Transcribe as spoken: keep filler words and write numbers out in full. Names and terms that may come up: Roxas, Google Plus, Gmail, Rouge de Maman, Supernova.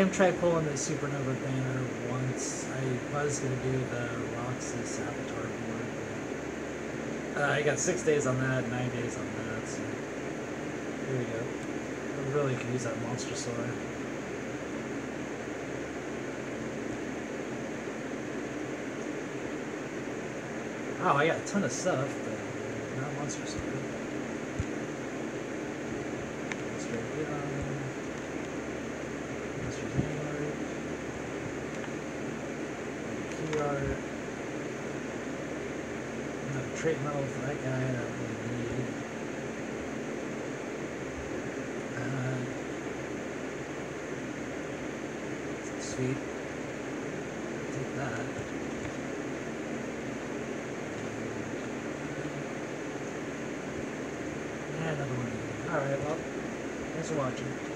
am trying pulling the Supernova banner once. I was going to do the Roxas avatar board, but uh, I got six days on that, nine days on that, so here we go. I really could use that monster sword. Oh, I got a ton of stuff, but not monster sword. Monster gun. Monster name art. Key art. Another trait metal for that guy that I really need. Uh, sweet. Take that. Alright, well, thanks for watching.